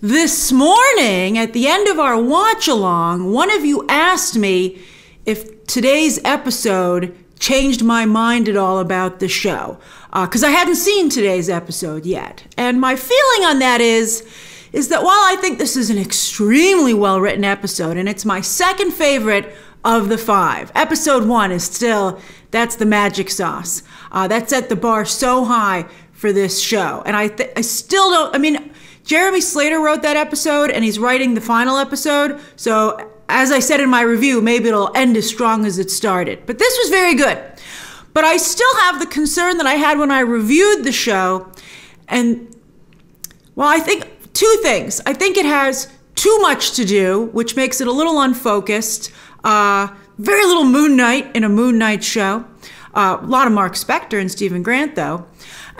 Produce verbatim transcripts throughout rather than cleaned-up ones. This morning, at the end of our watch along, one of you asked me if today's episode changed my mind at all about the show, because uh, I hadn't seen today's episode yet. And my feeling on that is, is that while I think this is an extremely well-written episode, and it's my second favorite of the five, episode one is still, that's the magic sauce. Uh, that set the bar so high for this show. And I, th I still don't, I mean, Jeremy Slater wrote that episode, and he's writing the final episode, so as I said in my review, maybe it'll end as strong as it started. But this was very good. But I still have the concern that I had when I reviewed the show. And, well, I think two things. I think it has too much to do, which makes it a little unfocused. Uh, very little Moon Knight in a Moon Knight show. Uh, a lot of Marc Spector and Steven Grant, though.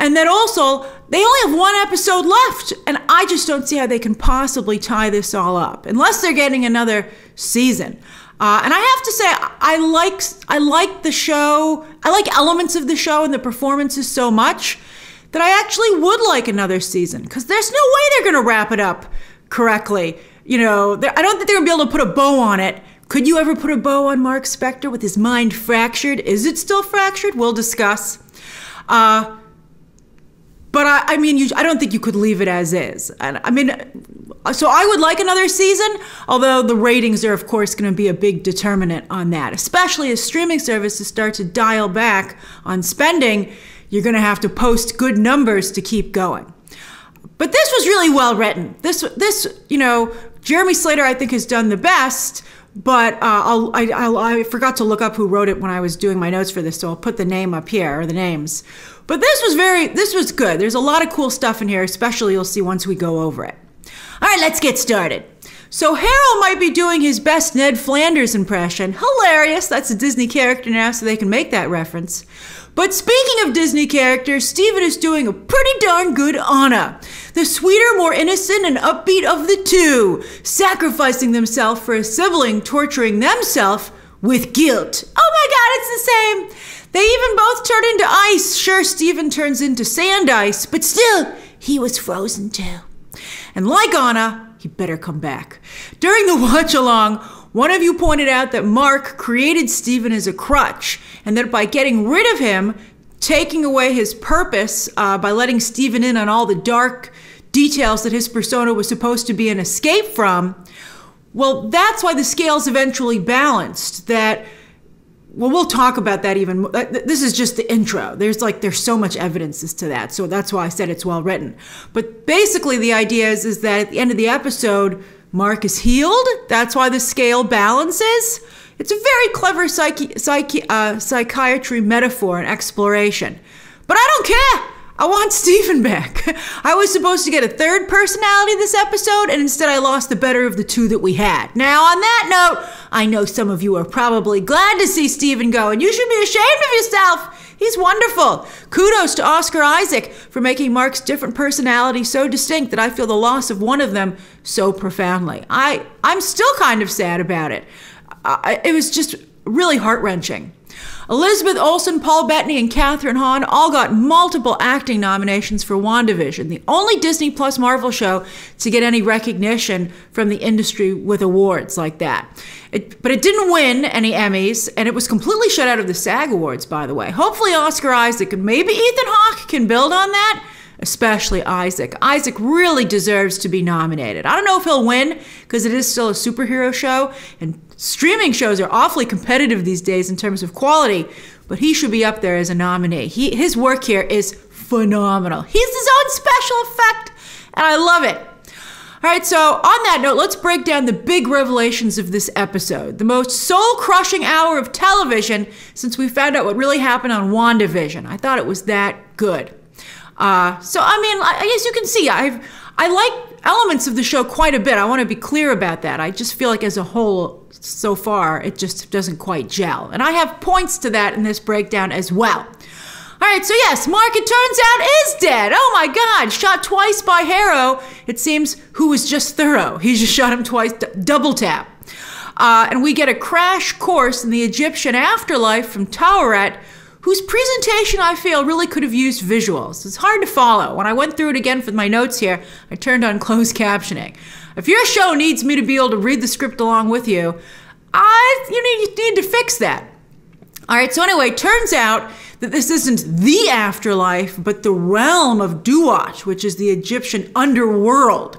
And then also, they only have one episode left, and I just don't see how they can possibly tie this all up, unless they're getting another season. Uh, and I have to say, I like, I like the show, I like elements of the show and the performances so much that I actually would like another season, because there's no way they're going to wrap it up correctly. You know, I don't think they're going to be able to put a bow on it. Could you ever put a bow on Marc Spector with his mind fractured? Is it still fractured? We'll discuss. Uh... But I, I mean, you, I don't think you could leave it as is. And I mean, so I would like another season, although the ratings are, of course, going to be a big determinant on that, especially as streaming services start to dial back on spending. You're going to have to post good numbers to keep going. But this was really well written. This, this, you know, Jeremy Slater, I think, has done the best. But uh, I'll, I, I'll, I forgot to look up who wrote it when I was doing my notes for this, so I'll put the name up here, or the names. But this was very, this was good. There's a lot of cool stuff in here, especially you'll see once we go over it. All right, let's get started. So Harrow might be doing his best Ned Flanders impression. Hilarious, that's a Disney character now, so they can make that reference. But speaking of Disney characters, Steven is doing a pretty darn good Anna, the sweeter, more innocent, and upbeat of the two, sacrificing themselves for a sibling, torturing themselves with guilt. Oh my God, it's the same. They even both turn into ice. Sure, Steven turns into sand ice, but still, he was frozen too. And like Anna, he better come back. During the watch-along, one of you pointed out that Marc created Steven as a crutch, and that by getting rid of him, taking away his purpose, uh, by letting Steven in on all the dark details that his persona was supposed to be an escape from, well, that's why the scales eventually balanced. That, well, we'll talk about that even more. This is just the intro. There's like, there's so much evidence as to that. So that's why I said it's well written. But basically the idea is, is that at the end of the episode, Marc is healed. That's why the scale balances. It's a very clever psyche, psyche, uh, psychiatry metaphor and exploration. But I don't care. I want Steven back. I was supposed to get a third personality this episode, and instead I lost the better of the two that we had. Now, on that note, I know some of you are probably glad to see Steven go, and you should be ashamed of yourself. He's wonderful. Kudos to Oscar Isaac for making Marc's different personality so distinct that I feel the loss of one of them so profoundly. I, I'm still kind of sad about it. I, it was just really heart-wrenching. Elizabeth Olsen, Paul Bettany, and Katherine Hahn all got multiple acting nominations for WandaVision, the only Disney Plus Marvel show to get any recognition from the industry with awards like that. It, but it didn't win any Emmys, and it was completely shut out of the SAG Awards, by the way. Hopefully Oscar Isaac and maybe Ethan Hawke can build on that, especially Isaac. Isaac really deserves to be nominated. I don't know if he'll win, because it is still a superhero show, and streaming shows are awfully competitive these days in terms of quality, but he should be up there as a nominee. He, his work here is phenomenal. He's his own special effect, and I love it. All right, so on that note, let's break down the big revelations of this episode, the most soul-crushing hour of television since we found out what really happened on WandaVision. I thought it was that good. Uh, so, I mean, I guess you can see, I've, I like elements of the show quite a bit. I want to be clear about that. I just feel like as a whole, so far, it just doesn't quite gel. And I have points to that in this breakdown as well. All right, so yes, Marc, it turns out, is dead. Oh my God, shot twice by Harrow. It seems who was just thorough. He just shot him twice, double tap. Uh, and we get a crash course in the Egyptian afterlife from Taweret, whose presentation I feel really could have used visuals. It's hard to follow. When I went through it again for my notes here, I turned on closed captioning. If your show needs me to be able to read the script along with you, I, you need, you need to fix that. All right, so anyway, turns out that this isn't the afterlife, but the realm of Duat, which is the Egyptian underworld,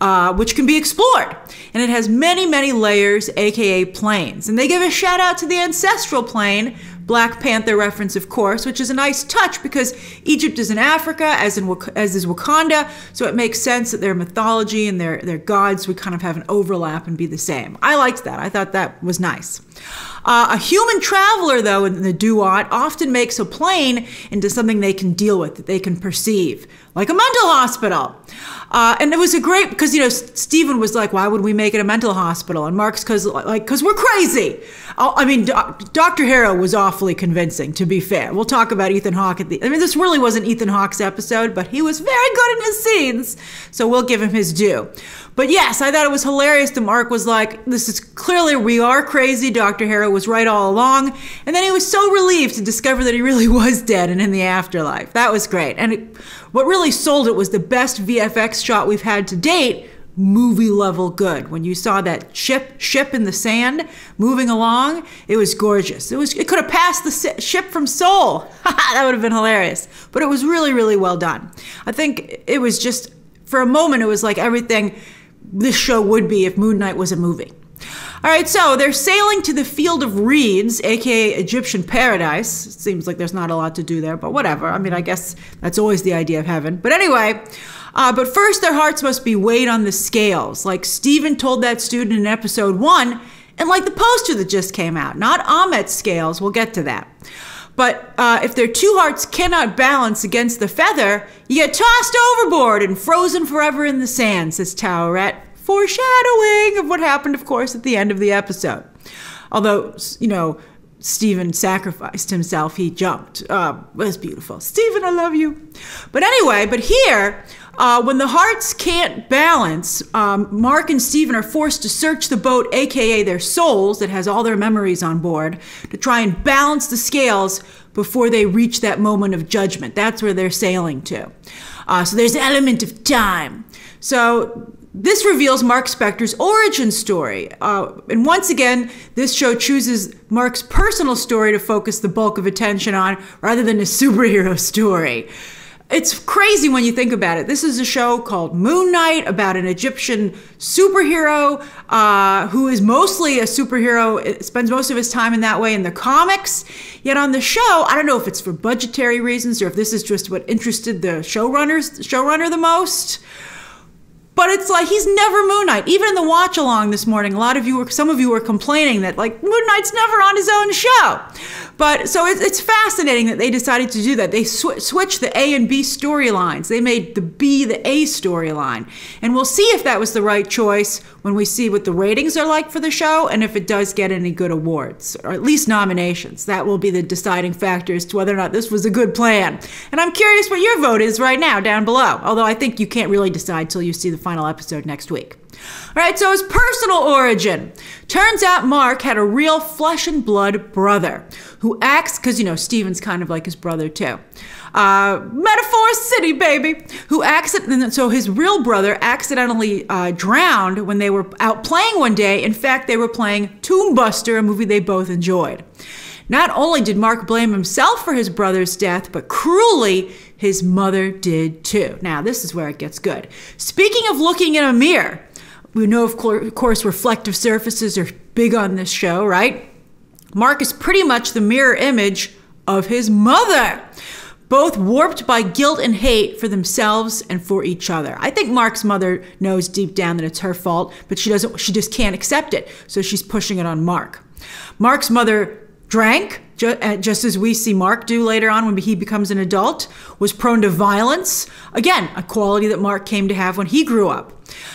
uh, which can be explored. And it has many, many layers, aka planes. And they give a shout out to the ancestral plane, Black Panther reference, of course, which is a nice touch because Egypt is in Africa, as in as is Wakanda, so it makes sense that their mythology and their, their gods would kind of have an overlap and be the same. I liked that. I thought that was nice. Uh, a human traveler, though, in the Duat often makes a plane into something they can deal with, that they can perceive, like a mental hospital. Uh, and it was a great, because, you know, Steven was like, why would we make it a mental hospital? And Marc's cause, like, because we're crazy. I mean, Doctor Harrow was awfully convincing, to be fair. We'll talk about Ethan Hawke at the, I mean, this really wasn't Ethan Hawke's episode, but he was very good in his scenes, so we'll give him his due. But yes, I thought it was hilarious that Marc was like, this is clearly, we are crazy. Doctor Harrow was right all along. And then he was so relieved to discover that he really was dead and in the afterlife. That was great. And it, what really sold it was the best V F X shot we've had to date, movie level good. When you saw that ship ship in the sand moving along, it was gorgeous. It was it could have passed the ship from Seoul. That would have been hilarious. But it was really, really well done. I think it was just, for a moment, it was like everything this show would be if Moon Knight was a movie. All right, so they're sailing to the Field of Reeds, aka Egyptian paradise. It seems like there's not a lot to do there, but whatever. I mean, I guess that's always the idea of heaven. But anyway, uh, but first their hearts must be weighed on the scales. Like Steven told that student in episode one, and like the poster that just came out, not Ahmet's scales, we'll get to that. But uh, if their two hearts cannot balance against the feather, you get tossed overboard and frozen forever in the sand, says Taweret. Foreshadowing of what happened, of course, at the end of the episode. Although, you know, Steven sacrificed himself. He jumped. Uh, it was beautiful. Steven, I love you. But anyway, but here, uh, when the hearts can't balance, um, Marc and Steven are forced to search the boat, aka their souls, that has all their memories on board, to try and balance the scales before they reach that moment of judgment. That's where they're sailing to. Uh, so there's an element of time. So this reveals Marc Spector's origin story. Uh, and once again, this show chooses Marc's personal story to focus the bulk of attention on rather than a superhero story. It's crazy when you think about it. This is a show called Moon Knight about an Egyptian superhero uh, who is mostly a superhero, spends most of his time in that way in the comics. Yet on the show, I don't know if it's for budgetary reasons or if this is just what interested the showrunners, showrunner the most. But it's like, he's never Moon Knight. Even in the watch along this morning, a lot of you were, some of you were complaining that like Moon Knight's never on his own show. But so it's, it's fascinating that they decided to do that. They sw switched the A and B storylines. They made the B the A storyline. And we'll see if that was the right choice when we see what the ratings are like for the show and if it does get any good awards or at least nominations. That will be the deciding factor as to whether or not this was a good plan. And I'm curious what your vote is right now down below. Although I think you can't really decide till you see the final episode next week. All right, so his personal origin. Turns out Marc had a real flesh and blood brother who acts, because, you know, Steven's kind of like his brother too. Uh, Metaphor City, baby! Who accidentally, so his real brother accidentally uh, drowned when they were out playing one day. In fact, they were playing Tomb Buster, a movie they both enjoyed. Not only did Marc blame himself for his brother's death, but cruelly, his mother did too. Now, this is where it gets good. Speaking of looking in a mirror, we know, of course, reflective surfaces are big on this show, right? Marc is pretty much the mirror image of his mother, both warped by guilt and hate for themselves and for each other. I think Marc's mother knows deep down that it's her fault, but she doesn't, she just can't accept it, so she's pushing it on Marc. Marc's mother drank, just as we see Marc do later on when he becomes an adult, was prone to violence. Again, a quality that Marc came to have when he grew up.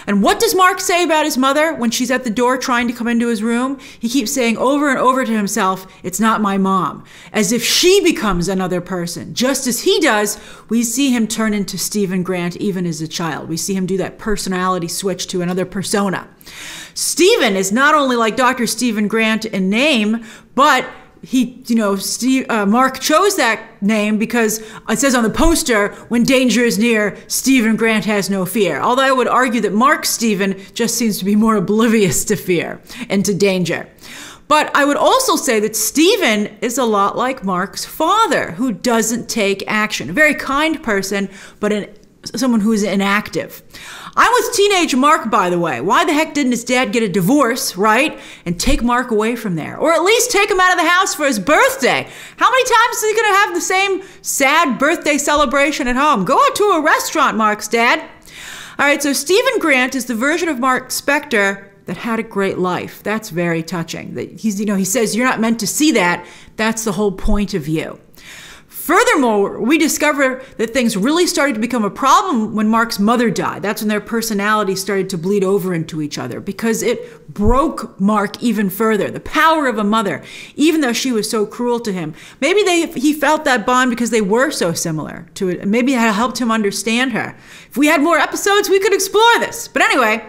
And what does Marc say about his mother when she's at the door trying to come into his room? He keeps saying over and over to himself, it's not my mom, as if she becomes another person. Just as he does, we see him turn into Steven Grant even as a child. We see him do that personality switch to another persona. Steven is not only like Doctor Steven Grant in name, but he, you know, Steve, uh, Mark chose that name because it says on the poster, when danger is near, Steven Grant has no fear. Although I would argue that Mark Steven just seems to be more oblivious to fear and to danger. But I would also say that Steven is a lot like Mark's father, who doesn't take action. A very kind person, but an, someone who is inactive. I'm with teenage Mark, by the way. Why the heck didn't his dad get a divorce, right? And take Mark away from there. Or at least take him out of the house for his birthday. How many times is he going to have the same sad birthday celebration at home? Go out to a restaurant, Mark's dad. All right, so Steven Grant is the version of Marc Spector that had a great life. That's very touching. That he's, you know, he says, you're not meant to see that. That's the whole point of you. Furthermore, we discover that things really started to become a problem when Mark's mother died. That's when their personalities started to bleed over into each other, because it broke Mark even further. The power of a mother, even though she was so cruel to him. Maybe they, he felt that bond because they were so similar to it. Maybe it helped him understand her. If we had more episodes, we could explore this. But anyway,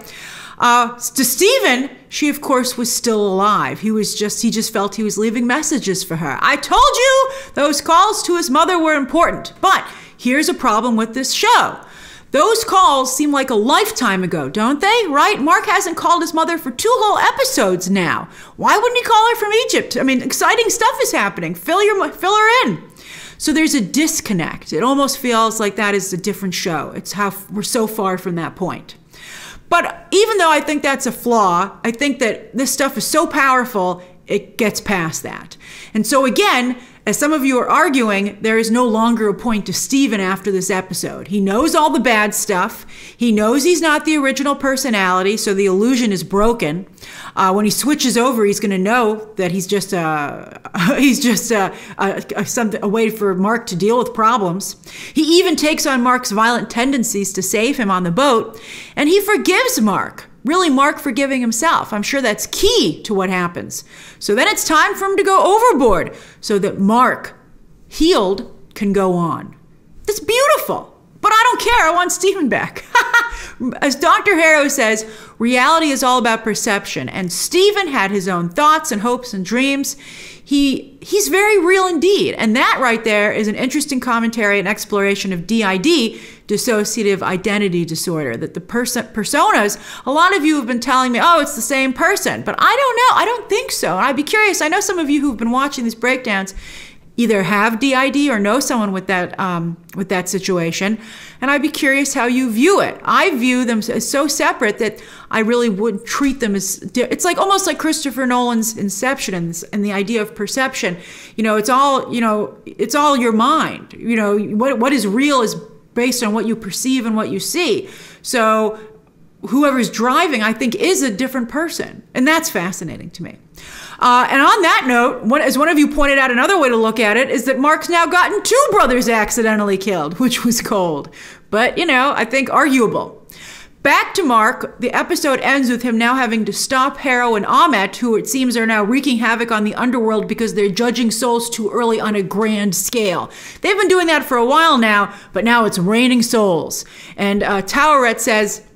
Uh, to Steven, she of course was still alive. He was just, he just felt he was leaving messages for her. I told you those calls to his mother were important, but here's a problem with this show. Those calls seem like a lifetime ago, don't they? Right? Mark hasn't called his mother for two whole episodes now. Why wouldn't he call her from Egypt? I mean, exciting stuff is happening. Fill your, fill her in. So there's a disconnect. It almost feels like that is a different show. It's how we're so far from that point. But even though I think that's a flaw, I think that this stuff is so powerful, it gets past that. And so again, as some of you are arguing, there is no longer a point to Steven after this episode. He knows all the bad stuff. He knows he's not the original personality, so the illusion is broken. Uh, when he switches over, he's going to know that he's just, uh, he's just uh, uh, something, a way for Mark to deal with problems. He even takes on Mark's violent tendencies to save him on the boat, and he forgives Mark. Really, Mark forgiving himself. I'm sure that's key to what happens. So then it's time for him to go overboard so that Mark, healed, can go on. It's beautiful, but I don't care. I want Steven back. As Doctor Harrow says, reality is all about perception. And Steven had his own thoughts and hopes and dreams. He, he's very real indeed. And that right there is an interesting commentary and exploration of D I D, dissociative identity disorder, that the pers personas, a lot of you have been telling me, oh, it's the same person. But I don't know. I don't think so. And I'd be curious. I know some of you who've been watching these breakdowns either have D I D or know someone with that, um, with that situation. And I'd be curious how you view it. I view them as so separate that I really would treat them as, it's like almost like Christopher Nolan's Inception and, and the idea of perception. You know, it's all, you know, it's all your mind. You know, what, what is real is based on what you perceive and what you see. So whoever's driving, I think, is a different person. And that's fascinating to me. Uh, and on that note, one, as one of you pointed out, another way to look at it is that Mark's now gotten two brothers accidentally killed, which was cold. But, you know, I think arguable. Back to Mark, the episode ends with him now having to stop Harrow and Ahmet, who it seems are now wreaking havoc on the underworld because they're judging souls too early on a grand scale. They've been doing that for a while now, but now it's raining souls. And uh, Taweret says,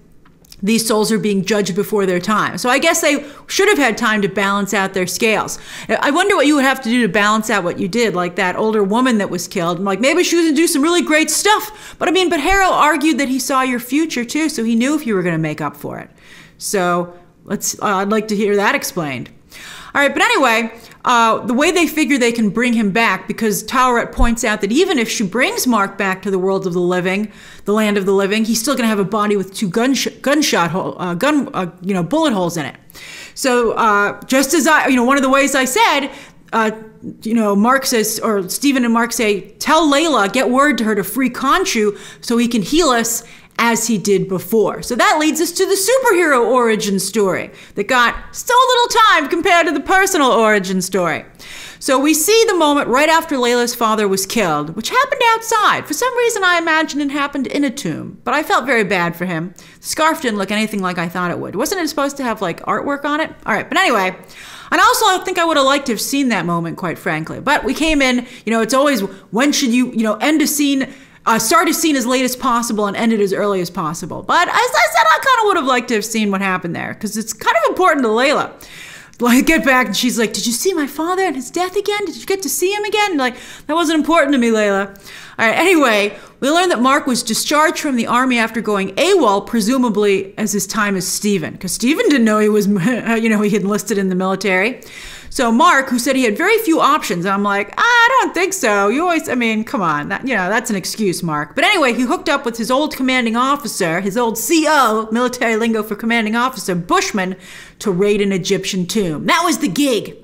these souls are being judged before their time. So I guess they should have had time to balance out their scales. I wonder what you would have to do to balance out what you did, like that older woman that was killed. I'm like, maybe she was going to do some really great stuff. But I mean, but Harrow argued that he saw your future too, so he knew if you were going to make up for it. So let's, uh, I'd like to hear that explained. All right, but anyway, uh, the way they figure they can bring him back, because Taweret points out that even if she brings Mark back to the world of the living, the land of the living, he's still going to have a body with two gunshot, gunshot hole, uh, gun, uh, you know, bullet holes in it. So uh, just as I, you know, one of the ways I said, uh, you know, Mark says, or Steven and Mark say, tell Layla, get word to her to free Khonshu so he can heal us as he did before. So that leads us to the superhero origin story that got so little time compared to the personal origin story. So we see the moment right after Layla's father was killed, which happened outside. For some reason, I imagined it happened in a tomb, but I felt very bad for him. The scarf didn't look anything like I thought it would. Wasn't it supposed to have like artwork on it? All right, but anyway, and also I think I would have liked to have seen that moment, quite frankly, but we came in, you know, it's always, when should you, you know, end a scene? Uh, start a scene as late as possible and end it as early as possible. But as I said, I kind of would have liked to have seen what happened there because it's kind of important to Layla. like get back, and she's like, did you see my father and his death again? Did you get to see him again? And like, that wasn't important to me, Layla. All right, anyway, we learned that Marc was discharged from the army after going AWOL, presumably as his time as Steven, because Steven didn't know he was, you know, he enlisted in the military. So Marc, who said he had very few options, I'm like, I don't think so. You always, I mean, come on, that, you know, that's an excuse, Marc. But anyway, he hooked up with his old commanding officer, his old C O, military lingo for commanding officer, Bushman, to raid an Egyptian tomb. That was the gig.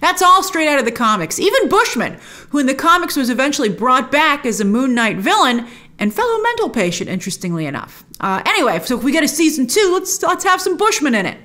That's all straight out of the comics. Even Bushman, who in the comics was eventually brought back as a Moon Knight villain and fellow mental patient, interestingly enough. Uh, anyway, so if we get a season two, let's, let's have some Bushman in it.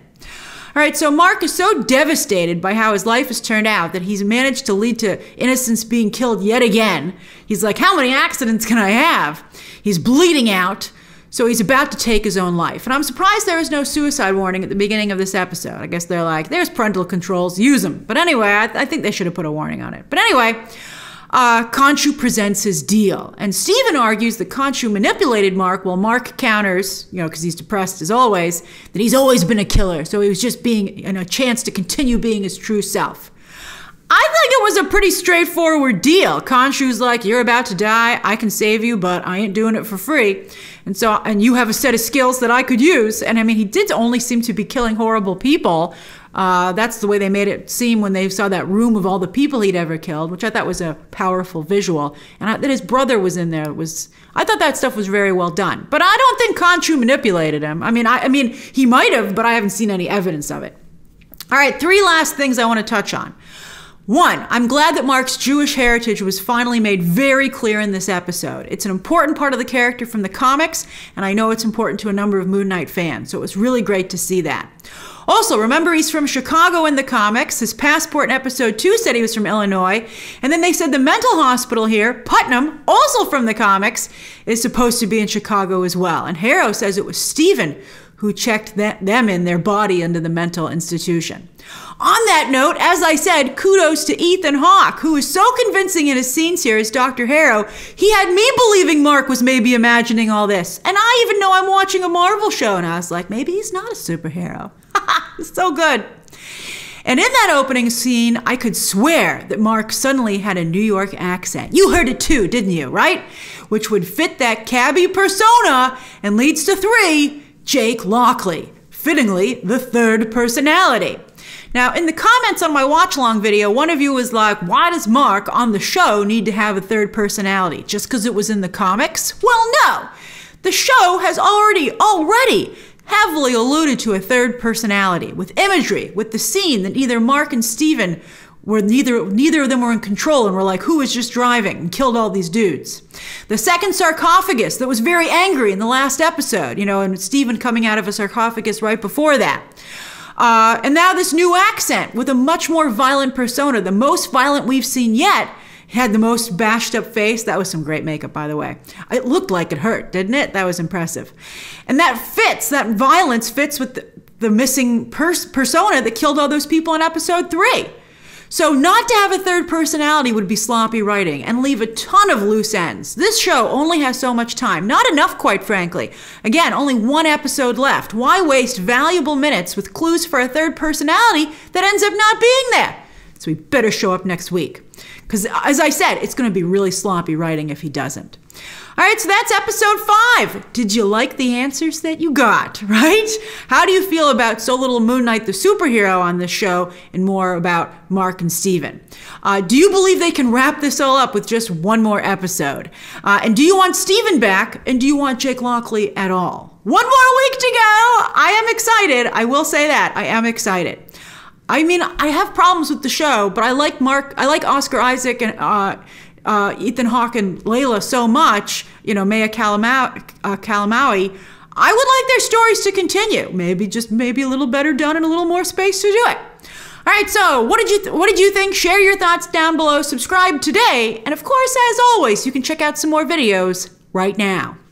All right, so Marc is so devastated by how his life has turned out that he's managed to lead to innocents being killed yet again. He's like, how many accidents can I have? He's bleeding out, so he's about to take his own life. And I'm surprised there is no suicide warning at the beginning of this episode. I guess they're like, there's parental controls, use them. But anyway, I, th I think they should have put a warning on it. But anyway, uh, Khonshu presents his deal. And Steven argues that Khonshu manipulated Marc, while Marc counters, you know, because he's depressed as always, that he's always been a killer. So he was just being, you know, a chance to continue being his true self. I think it was a pretty straightforward deal. Khonshu's like, you're about to die, I can save you, but I ain't doing it for free. And so, and you have a set of skills that I could use. And I mean, he did only seem to be killing horrible people. Uh, that's the way they made it seem when they saw that room of all the people he'd ever killed, which I thought was a powerful visual. And I, that his brother was in there was, I thought that stuff was very well done. But I don't think Khonshu manipulated him. I mean, I, I mean, he might have, but I haven't seen any evidence of it. All right, three last things I want to touch on. One, I'm glad that Marc's Jewish heritage was finally made very clear in this episode. It's an important part of the character from the comics, and I know it's important to a number of Moon Knight fans, so it was really great to see that. Also, remember he's from Chicago in the comics. His passport in episode two said he was from Illinois. And then they said the mental hospital here, Putnam, also from the comics, is supposed to be in Chicago as well. And Harrow says it was Steven who checked that, them in their body into the mental institution. On that note, as I said, kudos to Ethan Hawke, who is so convincing in his scenes here as Doctor Harrow. He had me believing Marc was maybe imagining all this. And I even know I'm watching a Marvel show, and I was like, maybe he's not a superhero. It's so good. And in that opening scene, I could swear that Marc suddenly had a New York accent. You heard it too, didn't you, right? Which would fit that cabbie persona and leads to three, Jake Lockley. Fittingly, the third personality. Now, in the comments on my watch-along video, one of you was like, why does Marc on the show need to have a third personality? Just because it was in the comics? Well, no! The show has already, already heavily alluded to a third personality, with imagery, with the scene that either Marc and Steven were neither, neither of them were in control and were like, who was just driving and killed all these dudes? The second sarcophagus that was very angry in the last episode, you know, and Steven coming out of a sarcophagus right before that. Uh, and now this new accent with a much more violent persona, the most violent we've seen yet, had the most bashed up face. That was some great makeup, by the way. It looked like it hurt, didn't it? That was impressive. And that fits, that violence fits with the, the missing pers persona that killed all those people in episode three. So not to have a third personality would be sloppy writing and leave a ton of loose ends. This show only has so much time. Not enough, quite frankly. Again, only one episode left. Why waste valuable minutes with clues for a third personality that ends up not being there? So we better show up next week. Because as I said, it's going to be really sloppy writing if he doesn't. All right, so that's episode five. Did you like the answers that you got, right? How do you feel about so little Moon Knight the superhero on this show and more about Marc and Steven? Uh, do you believe they can wrap this all up with just one more episode? Uh, and do you want Steven back? And do you want Jake Lockley at all? One more week to go. I am excited. I will say that. I am excited. I mean, I have problems with the show, but I like Marc, I like Oscar Isaac and... Uh, Uh, Ethan Hawke and Layla so much, you know, Maya Kalama uh, Kalamaui, I would like their stories to continue. Maybe just maybe a little better done and a little more space to do it. All right, so what did you th what did you think? Share your thoughts down below, subscribe today, and of course, as always, you can check out some more videos right now.